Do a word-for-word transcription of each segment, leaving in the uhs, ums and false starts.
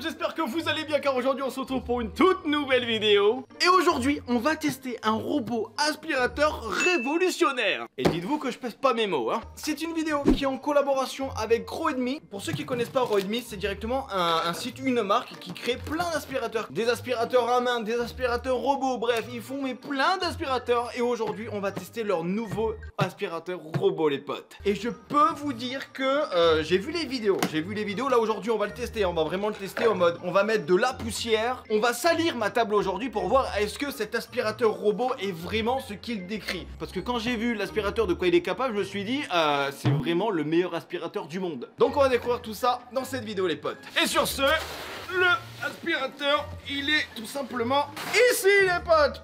up, j'espère que vous allez bien car aujourd'hui on se retrouve pour une toute nouvelle vidéo. Et aujourd'hui on va tester un robot aspirateur révolutionnaire. Et dites-vous que je pèse pas mes mots hein. C'est une vidéo qui est en collaboration avec Roidmi. Pour ceux qui connaissent pas Roidmi, c'est directement un, un site, une marque qui crée plein d'aspirateurs. Des aspirateurs à main, des aspirateurs robots, bref ils font mais plein d'aspirateurs. Et aujourd'hui on va tester leur nouveau aspirateur robot les potes. Et je peux vous dire que euh, j'ai vu les vidéos, j'ai vu les vidéos, là aujourd'hui on va le tester, on va vraiment le tester en mode on va mettre de la poussière, on va salir ma table aujourd'hui pour voir est-ce que cet aspirateur robot est vraiment ce qu'il décrit. Parce que quand j'ai vu l'aspirateur de quoi il est capable, je me suis dit euh, c'est vraiment le meilleur aspirateur du monde. Donc on va découvrir tout ça dans cette vidéo les potes. Et sur ce, le aspirateur il est tout simplement ici les potes.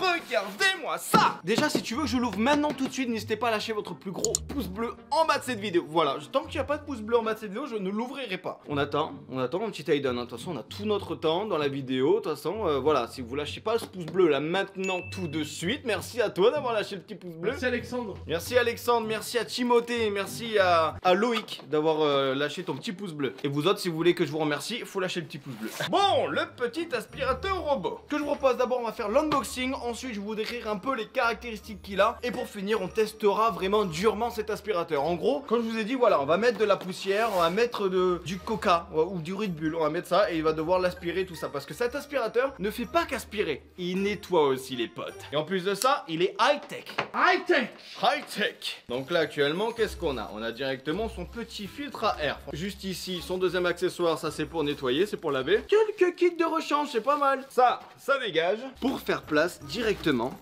Regardez-moi ça. Déjà si tu veux que je l'ouvre maintenant tout de suite, n'hésitez pas à lâcher votre plus gros pouce bleu en bas de cette vidéo. Voilà, tant qu'il n'y a pas de pouce bleu en bas de cette vidéo, je ne l'ouvrirai pas. On attend, on attend mon petit Aiden. De toute façon on a tout notre temps dans la vidéo. De toute façon euh, voilà, si vous lâchez pas ce pouce bleu là maintenant tout de suite, merci à toi d'avoir lâché le petit pouce bleu. Merci Alexandre. Merci Alexandre, merci à Timothée, merci à, à Loïc d'avoir euh, lâché ton petit pouce bleu. Et vous autres si vous voulez que je vous remercie, faut lâcher le petit pouce bleu. Bon, le petit aspirateur robot. Ce que je vous propose d'abord on va faire l'unboxing, ensuite je vais vous décrire un peu les caractéristiques qu'il a et pour finir on testera vraiment durement cet aspirateur. En gros, quand je vous ai dit voilà, on va mettre de la poussière, on va mettre de, du coca ou du Red Bull, on va mettre ça et il va devoir l'aspirer tout ça parce que cet aspirateur ne fait pas qu'aspirer, il nettoie aussi les potes. Et en plus de ça, il est high-tech. High-tech. High-tech. Donc là actuellement, qu'est-ce qu'on a? On a directement son petit filtre à air. Juste ici, son deuxième accessoire, ça c'est pour nettoyer, c'est pour laver. Quelques kits de rechange, c'est pas mal. Ça, ça dégage. Pour faire place directement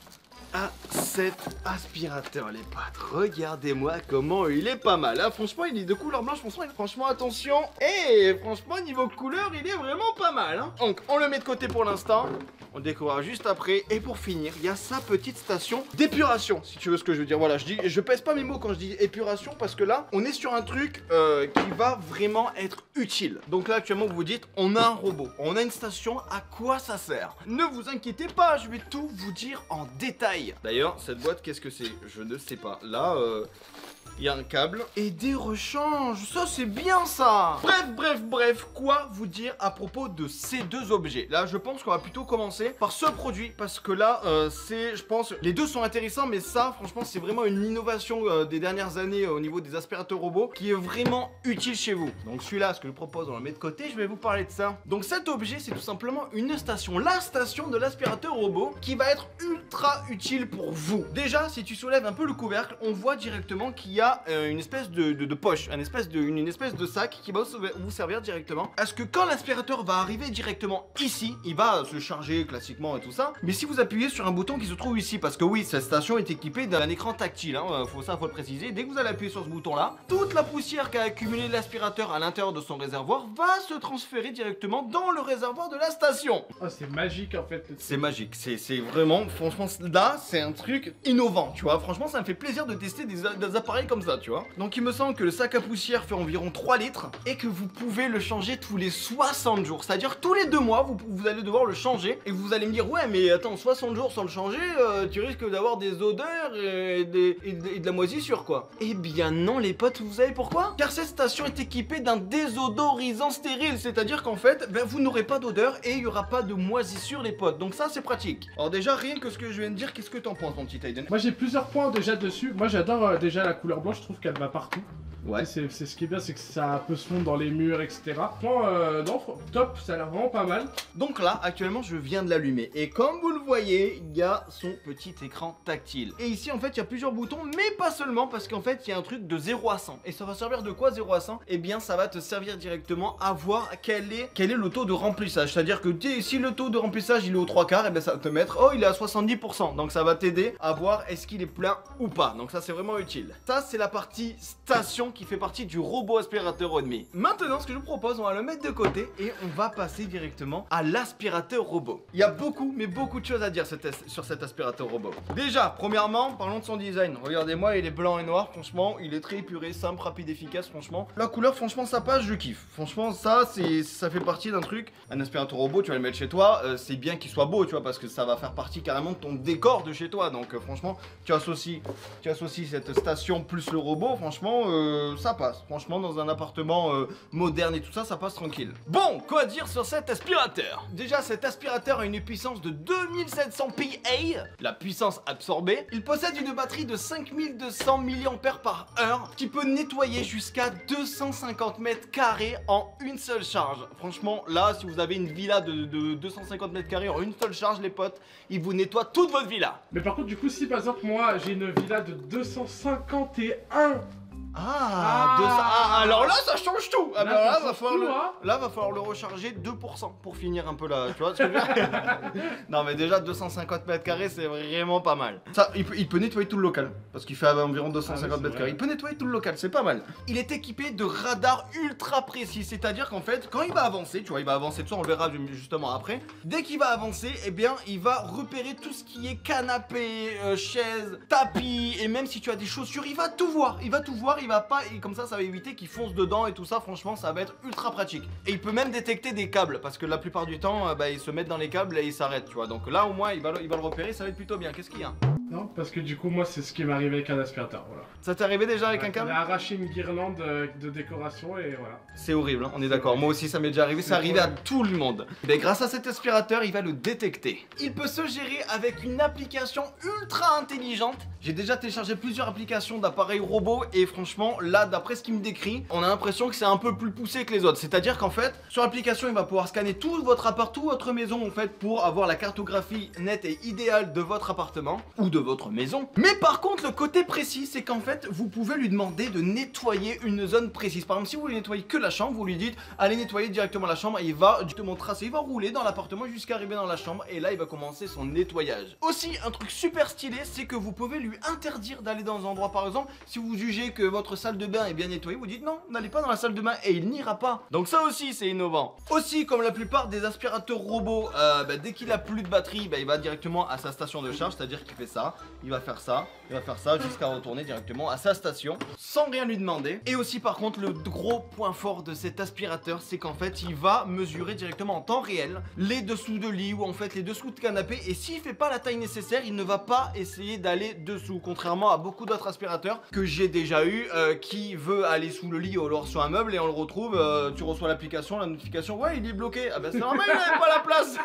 à cet aspirateur les potes. Regardez-moi comment il est pas mal hein. Franchement il est de couleur blanche. Franchement, il... franchement attention. Et franchement niveau couleur il est vraiment pas mal hein. Donc on le met de côté pour l'instant, on le découvrira juste après. Et pour finir il y a sa petite station d'épuration, si tu veux ce que je veux dire. Voilà, je dis, je pèse pas mes mots quand je dis épuration parce que là on est sur un truc euh, qui va vraiment être utile. Donc là actuellement vous vous dites on a un robot, on a une station, à quoi ça sert? Ne vous inquiétez pas, je vais tout vous dire en détail. D'ailleurs, cette boîte, qu'est-ce que c'est? Je ne sais pas. Là, euh... il y a un câble et des rechanges, ça c'est bien ça. Bref, bref, bref, quoi vous dire à propos de ces deux objets? Là je pense qu'on va plutôt commencer par ce produit parce que là euh, c'est, je pense, les deux sont intéressants mais ça franchement c'est vraiment une innovation euh, des dernières années euh, au niveau des aspirateurs robots qui est vraiment utile chez vous. Donc celui-là, ce que je propose, on le met de côté, je vais vous parler de ça. Donc cet objet c'est tout simplement une station, la station de l'aspirateur robot qui va être ultra utile pour vous. Déjà si tu soulèves un peu le couvercle, on voit directement qu'il y a une espèce de, de, de poche, une espèce de, une, une espèce de sac qui va vous servir directement à ce que quand l'aspirateur va arriver directement ici, il va se charger classiquement et tout ça, mais si vous appuyez sur un bouton qui se trouve ici, parce que oui, cette station est équipée d'un écran tactile, hein, faut ça, faut le préciser, dès que vous allez appuyer sur ce bouton là, toute la poussière qu'a accumulé l'aspirateur à l'intérieur de son réservoir va se transférer directement dans le réservoir de la station. Oh, c'est magique en fait. C'est magique, c'est vraiment, franchement là, c'est un truc innovant, tu vois, franchement ça me fait plaisir de tester des, des appareils comme ça, tu vois. Donc il me semble que le sac à poussière fait environ trois litres et que vous pouvez le changer tous les soixante jours, c'est à dire tous les deux mois vous, vous allez devoir le changer. Et vous allez me dire ouais mais attends, soixante jours sans le changer euh, tu risques d'avoir des odeurs et, des, et, de, et de la moisissure quoi. Eh bien non les potes, vous savez pourquoi? Car cette station est équipée d'un désodorisant stérile, c'est à dire qu'en fait ben, vous n'aurez pas d'odeur et il n'y aura pas de moisissure les potes, donc ça c'est pratique. Alors déjà rien que ce que je viens de dire, qu'est-ce que t'en penses mon petit Aiden? Moi j'ai plusieurs points déjà dessus, moi j'adore euh, déjà la couleur blanche, je trouve qu'elle va partout. Ouais. C'est ce qui est bien, c'est que ça peut se fondre dans les murs, et cetera. Franchement, euh, non, top, ça a l'air vraiment pas mal. Donc là, actuellement, je viens de l'allumer. Et comme vous le voyez, il y a son petit écran tactile. Et ici, en fait, il y a plusieurs boutons, mais pas seulement, parce qu'en fait, il y a un truc de zéro à cent. Et ça va servir de quoi zéro à cent? Eh bien, ça va te servir directement à voir quel est, quel est le taux de remplissage. C'est-à-dire que si le taux de remplissage, il est aux trois quarts, et bien ça va te mettre, oh, il est à soixante-dix pour cent. Donc ça va t'aider à voir est-ce qu'il est plein ou pas. Donc ça, c'est vraiment utile. Ça, c'est la partie station qui fait partie du robot aspirateur Roidmi. Maintenant, ce que je vous propose, on va le mettre de côté et on va passer directement à l'aspirateur robot. Il y a beaucoup, mais beaucoup de choses à dire sur cet aspirateur robot. Déjà, premièrement, parlons de son design. Regardez-moi, il est blanc et noir. Franchement, il est très épuré, simple, rapide, efficace. Franchement, la couleur, franchement, ça passe, je kiffe. Franchement, ça, c'est, ça fait partie d'un truc. Un aspirateur robot, tu vas le mettre chez toi. Euh, c'est bien qu'il soit beau, tu vois, parce que ça va faire partie carrément de ton décor de chez toi. Donc, euh, franchement, tu associes, tu associes cette station plus le robot. Franchement, euh, euh, ça passe. Franchement, dans un appartement euh, moderne et tout ça, ça passe tranquille. Bon, quoi dire sur cet aspirateur? Déjà, cet aspirateur a une puissance de deux mille sept cents P A, la puissance absorbée. Il possède une batterie de cinq mille deux cents milliampères-heure qui peut nettoyer jusqu'à deux cent cinquante mètres carrés en une seule charge. Franchement, là, si vous avez une villa de, de deux cent cinquante mètres carrés en une seule charge, les potes, il vous nettoie toute votre villa. Mais par contre, du coup, si par exemple, moi, j'ai une villa de deux cent cinquante et un. Ah, ah, deux cents... ah, alors là ça change tout. Ah, là, bah, là, va falloir tout, le... hein. Là va falloir le recharger deux pour cent pour finir un peu là, tu vois ce que je veux dire. Non mais déjà deux cent cinquante mètres carrés c'est vraiment pas mal. Ça, il peut, il peut nettoyer tout le local parce qu'il fait environ deux cent cinquante mètres carrés. Il peut nettoyer tout le local, c'est pas mal. Il est équipé de radars ultra précis, c'est-à-dire qu'en fait quand il va avancer, tu vois, il va avancer de ça, on le verra justement après. Dès qu'il va avancer, et eh bien il va repérer tout ce qui est canapé, euh, chaise, tapis, et même si tu as des chaussures, il va tout voir, il va tout voir. Il va pas, et comme ça ça va éviter qu'il fonce dedans et tout ça. Franchement ça va être ultra pratique. Et il peut même détecter des câbles parce que la plupart du temps euh, bah, ils se mettent dans les câbles et ils s'arrêtent, tu vois. Donc là au moins il va, il va le repérer, ça va être plutôt bien. Qu'est-ce qu'il y a? Non, parce que du coup moi c'est ce qui m'est arrivé avec un aspirateur, voilà. Ça t'est arrivé déjà avec ouais, un câble? On a arraché une guirlande de, de décoration et voilà. C'est horrible, hein, on est d'accord. Moi aussi ça m'est déjà arrivé, c'est arrivé à tout le monde. Mais grâce à cet aspirateur il va le détecter. Il peut se gérer avec une application ultra intelligente. J'ai déjà téléchargé plusieurs applications d'appareils robots et franchement Franchement, là, d'après ce qu'il me décrit, on a l'impression que c'est un peu plus poussé que les autres. C'est-à-dire qu'en fait, sur l'application, il va pouvoir scanner tout votre appart, toute votre maison, en fait, pour avoir la cartographie nette et idéale de votre appartement ou de votre maison. Mais par contre, le côté précis, c'est qu'en fait, vous pouvez lui demander de nettoyer une zone précise. Par exemple, si vous voulez nettoyer que la chambre, vous lui dites, allez nettoyer directement la chambre, et il va justement tracer, il va rouler dans l'appartement jusqu'à arriver dans la chambre, et là, il va commencer son nettoyage. Aussi, un truc super stylé, c'est que vous pouvez lui interdire d'aller dans un endroit. Par exemple, si vous jugez que votre salle de bain est bien nettoyée, vous dites non, n'allez pas dans la salle de bain et il n'ira pas. Donc ça aussi c'est innovant. Aussi comme la plupart des aspirateurs robots, euh, bah, dès qu'il a plus de batterie, bah, il va directement à sa station de charge, c'est-à-dire qu'il fait ça, il va faire ça, il va faire ça jusqu'à retourner directement à sa station sans rien lui demander. Et aussi par contre le gros point fort de cet aspirateur, c'est qu'en fait il va mesurer directement en temps réel les dessous de lit ou en fait les dessous de canapé, et s'il fait pas la taille nécessaire, il ne va pas essayer d'aller dessous, contrairement à beaucoup d'autres aspirateurs que j'ai déjà eu. Euh, qui veut aller sous le lit ou alors sur un meuble et on le retrouve, euh, tu reçois l'application, la notification, ouais il est bloqué, ah bah c'est normal il n'avait pas la place.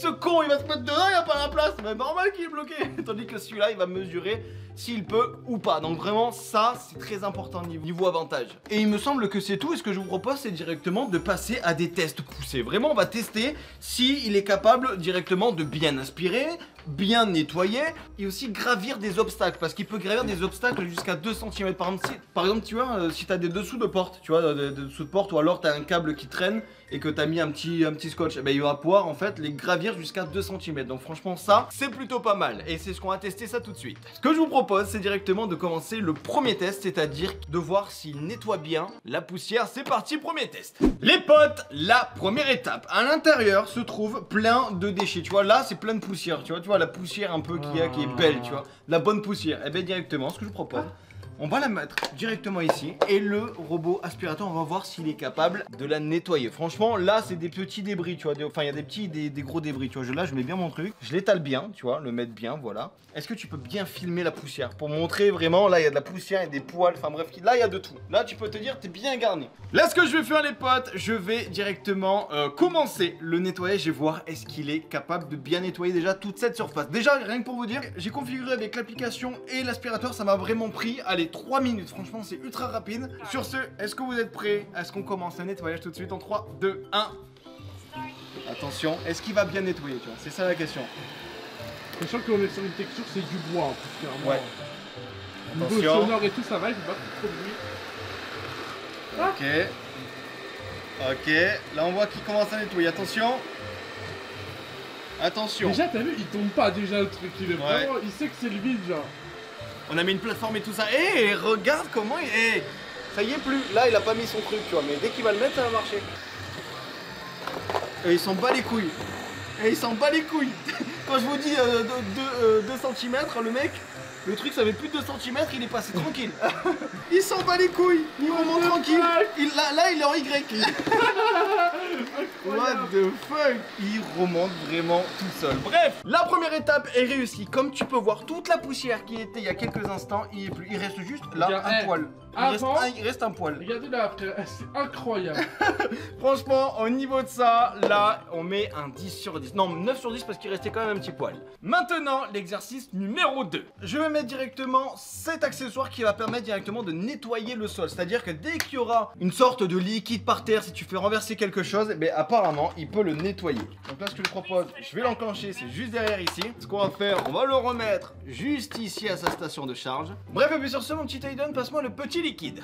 Ce con il va se mettre dedans, il n'a pas la place, mais normal qu'il est bloqué. Tandis que celui-là il va mesurer s'il peut ou pas, donc vraiment ça c'est très important niveau, niveau avantage. Et il me semble que c'est tout, et ce que je vous propose c'est directement de passer à des tests poussés. Vraiment on va tester si il est capable directement de bien aspirer, bien nettoyer et aussi gravir des obstacles, parce qu'il peut gravir des obstacles jusqu'à deux centimètres. Par exemple, si, par exemple tu vois, euh, si t'as des dessous de porte, tu vois, des, des dessous de porte, ou alors t'as un câble qui traîne et que t'as mis un petit, un petit scotch, bah, il va pouvoir en fait les gravir jusqu'à deux centimètres. Donc franchement ça c'est plutôt pas mal, et c'est ce qu'on va tester ça tout de suite. Ce que je vous propose c'est directement de commencer le premier test, c'est à dire de voir s'il nettoie bien la poussière. C'est parti, premier test. Les potes, la première étape, à l'intérieur se trouve plein de déchets. Tu vois là c'est plein de poussière, tu vois, tu vois la poussière un peu qu'il y a qui est belle, tu vois, la bonne poussière. Et eh bien directement ce que je vous propose, on va la mettre directement ici et le robot aspirateur, on va voir s'il est capable de la nettoyer. Franchement là c'est des petits débris, tu vois, des... enfin il y a des petits, des, des gros débris, tu vois. Je, là je mets bien mon truc, je l'étale bien, tu vois, le mettre bien, voilà. Est-ce que tu peux bien filmer la poussière pour montrer vraiment, là il y a de la poussière et des poils, enfin bref, là il y a de tout. Là tu peux te dire t'es bien garni. Là ce que je vais faire les potes, je vais directement euh, commencer le nettoyage et voir est-ce qu'il est capable de bien nettoyer déjà toute cette surface. Déjà rien que pour vous dire, j'ai configuré avec l'application et l'aspirateur, ça m'a vraiment pris, allez, trois minutes, franchement c'est ultra rapide. Sur ce, est-ce que vous êtes prêts? Est-ce qu'on commence le nettoyage tout de suite en trois, deux, un? Attention, est-ce qu'il va bien nettoyer, tu vois? C'est ça la question. Je suis sûr qu'on est sur une texture, c'est du bois en plus, clairement. Ouais. Attention. Niveau sonore et tout, ça va, je vais pas trop de bruit. Ok. Ok, là on voit qu'il commence à nettoyer, attention. Attention. Déjà t'as vu, il tombe pas déjà le truc, il est vraiment, il sait que c'est le vide genre. On a mis une plateforme et tout ça. Eh, hey, regarde comment il... Hey, ça y est plus. Là, il a pas mis son truc, tu vois. Mais dès qu'il va le mettre, ça va marcher. Et il s'en bat les couilles. Et il s'en bat les couilles. Quand je vous dis euh, deux centimètres, le mec, le truc, ça fait plus de deux centimètres, il est passé tranquille. Il s'en bat les couilles. Il remonte tranquille. Il, là, là, il est en Y. What the fuck? Il remonte vraiment tout seul. Bref, la première étape est réussie. Comme tu peux voir, toute la poussière qui était il y a quelques instants, il est plus. Il reste juste là, un poil. Avant, il reste, il reste un poil. Regardez là après, c'est incroyable. Franchement, au niveau de ça, là, on met un dix sur dix. Non, neuf sur dix parce qu'il restait quand même un petit poil. Maintenant, l'exercice numéro deux. Je vais mettre directement cet accessoire qui va permettre directement de nettoyer le sol. C'est-à-dire que dès qu'il y aura une sorte de liquide par terre, si tu fais renverser quelque chose, eh bien, apparemment, il peut le nettoyer. Donc là, ce que je propose, je vais l'enclencher, c'est juste derrière ici. Ce qu'on va faire, on va le remettre juste ici à sa station de charge. Bref, et puis sur ce, mon petit Aiden, passe-moi le petit liquide.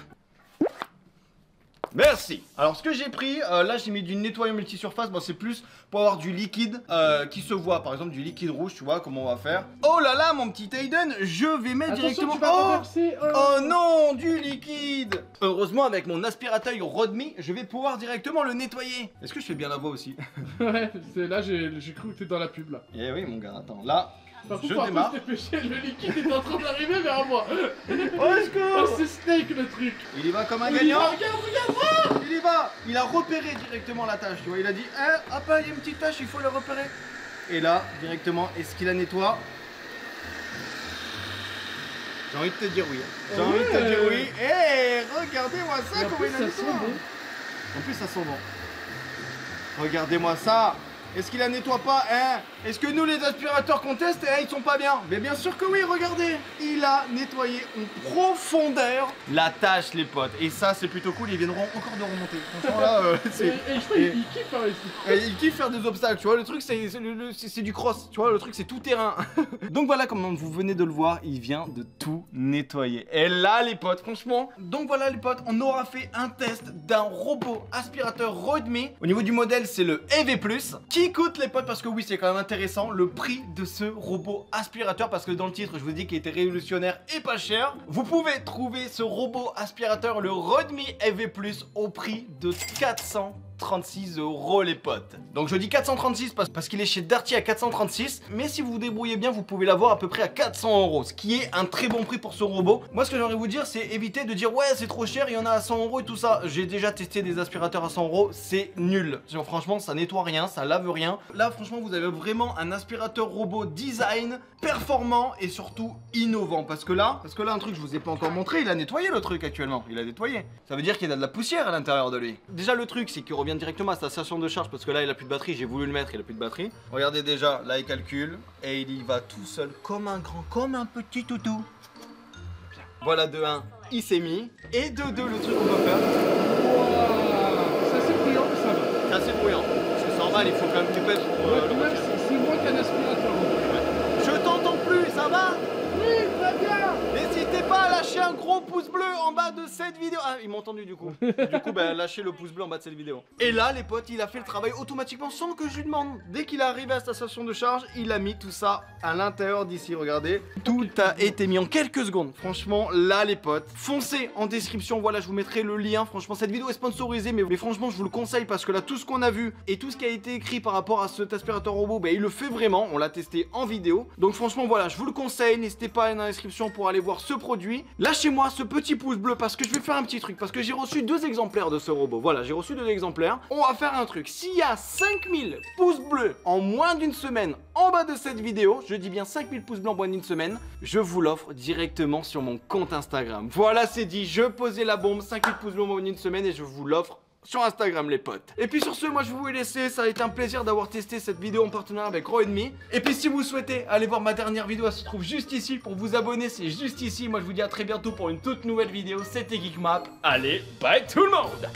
Merci. Alors ce que j'ai pris, euh, là j'ai mis du nettoyant multisurface. Bon, c'est plus pour avoir du liquide euh, qui se voit. Par exemple du liquide rouge, tu vois comment on va faire. Oh là là mon petit Aiden, je vais mettre attention, directement... Oh, oh, oh non, du liquide. Heureusement avec mon aspirateur Roidmi, je vais pouvoir directement le nettoyer. Est-ce que je fais bien la voix aussi? Ouais, là j'ai cru que t'étais dans la pub là. Eh oui mon gars, attends, là... Par contre, je par contre, se dépêcher, le liquide est en train d'arriver vers moi. Oh, let's go. Oh, c'est Snake le truc. Il y va comme un gagnant. Regarde, regarde, oh, il y va. Il a repéré directement la tâche, tu vois. Il a dit, eh, hop, il y a une petite tâche, il faut la repérer. Et là, directement, est-ce qu'il la nettoie? J'ai envie de te dire oui. J'ai envie ouais. de te dire oui. Eh, hey, regardez-moi ça, comment il a nettoyé. En plus, ça sent bon. Regardez-moi ça. Est-ce qu'il la nettoie pas, hein? Est-ce que nous les aspirateurs qu'on teste, hein, ils sont pas bien? Mais bien sûr que oui, regardez. Il a nettoyé en profondeur la tâche, les potes. Et ça, c'est plutôt cool, ils viendront encore de remonter. Franchement, là, euh, c'est... Et, et je crois qu'ils kiffent par ici. Ils kiffent faire des obstacles, tu vois. Le truc, c'est du cross, tu vois. Le truc, c'est tout terrain. Donc voilà, comme vous venez de le voir, il vient de tout nettoyer. Et là, les potes, franchement. Donc voilà, les potes, on aura fait un test d'un robot aspirateur Roidmi. Au niveau du modèle, c'est le Eve Plus. Qui coûte les potes, parce que oui c'est quand même intéressant le prix de ce robot aspirateur, parce que dans le titre je vous dis qu'il était révolutionnaire et pas cher. Vous pouvez trouver ce robot aspirateur le Roidmi Eve Plus au prix de quatre cent trente-six euros les potes. Donc je dis quatre cent trente-six parce, parce qu'il est chez Darty à quatre cent trente-six, mais si vous vous débrouillez bien vous pouvez l'avoir à peu près à quatre cents euros, ce qui est un très bon prix pour ce robot. Moi ce que j'aimerais vous dire c'est éviter de dire ouais c'est trop cher, il y en a à cent euros et tout ça. J'ai déjà testé des aspirateurs à cent euros, c'est nul. Genre, franchement ça nettoie rien, ça lave rien. Là franchement vous avez vraiment un aspirateur robot design, performant et surtout innovant, parce que là, parce que là un truc je vous ai pas encore montré, il a nettoyé le truc actuellement, il a nettoyé. Ça veut dire qu'il y a de la poussière à l'intérieur de lui. Déjà le truc c'est qu'il revient directement à sa station de charge parce que là il a plus de batterie, j'ai voulu le mettre, il a plus de batterie. Regardez déjà, là il calcule et il y va tout seul comme un grand, comme un petit toutou. Voilà de un, il s'est mis, et de deux le truc qu'on peut faire. Wow, ça c'est bruyant, ça va. Ça c'est bruyant, c'est normal, il faut quand même du pêche pour euh, ouais, le c'est moi qui ai un aspirateur. Ouais. Je t'entends plus, ça va? Oui, très bien. N'hésitez pas à lâcher un gros pouce bleu en bas de cette vidéo. Ah, ils m'ont entendu du coup. Du coup, bah, lâchez le pouce bleu en bas de cette vidéo. Et là, les potes, il a fait le travail automatiquement sans que je lui demande. Dès qu'il est arrivé à sa station de charge, il a mis tout ça à l'intérieur d'ici, regardez. Tout a été mis en quelques secondes. Franchement, là, les potes, foncez en description. Voilà, je vous mettrai le lien. Franchement, cette vidéo est sponsorisée, mais, mais franchement, je vous le conseille parce que là, tout ce qu'on a vu et tout ce qui a été écrit par rapport à cet aspirateur robot, bah, il le fait vraiment. On l'a testé en vidéo. Donc franchement, voilà, je vous le conseille. N'hésitez pas dans la description pour aller voir ce produit. Lâchez-moi ce petit pouce bleu parce que je vais faire un petit truc, parce que j'ai reçu deux exemplaires de ce robot. Voilà, j'ai reçu deux exemplaires. On va faire un truc. S'il y a cinq mille pouces bleus en moins d'une semaine en bas de cette vidéo, je dis bien cinq mille pouces bleus en moins d'une semaine, je vous l'offre directement sur mon compte Instagram. Voilà, c'est dit, je posais la bombe, cinq mille pouces bleus en moins d'une semaine et je vous l'offre sur Instagram les potes. Et puis sur ce, moi je vous ai laissé. Ça a été un plaisir d'avoir testé cette vidéo en partenariat avec Roidmi. Et puis si vous souhaitez aller voir ma dernière vidéo, elle se trouve juste ici. Pour vous abonner, c'est juste ici. Moi je vous dis à très bientôt pour une toute nouvelle vidéo. C'était Geekmap. Allez, bye tout le monde.